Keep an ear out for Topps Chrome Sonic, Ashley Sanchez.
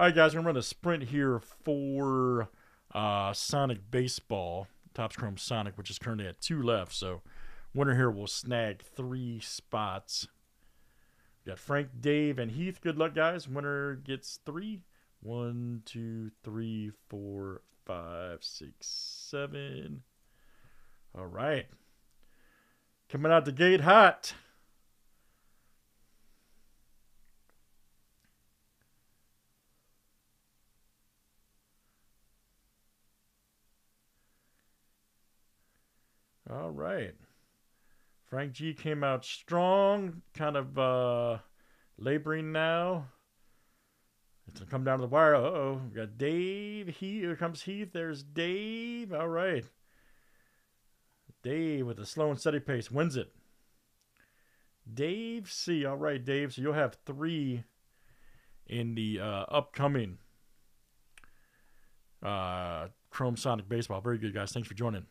Alright guys, we're going to run a sprint here for Sonic Baseball, Topps Chrome Sonic, which is currently at 2 left. So winner here will snag 3 spots. We got Frank, Dave, and Heath. Good luck, guys. Winner gets 3. 1, 2, 3, 4, 5, 6, 7. All right. Coming out the gate hot. All right. Frank G came out strong, kind of laboring now. It's gonna come down to the wire. Uh-oh. We got Dave. Here comes Heath. There's Dave. All right. Dave with a slow and steady pace wins it. Dave C. All right, Dave. So you'll have 3 in the upcoming Chrome Sonic Baseball. Very good, guys. Thanks for joining.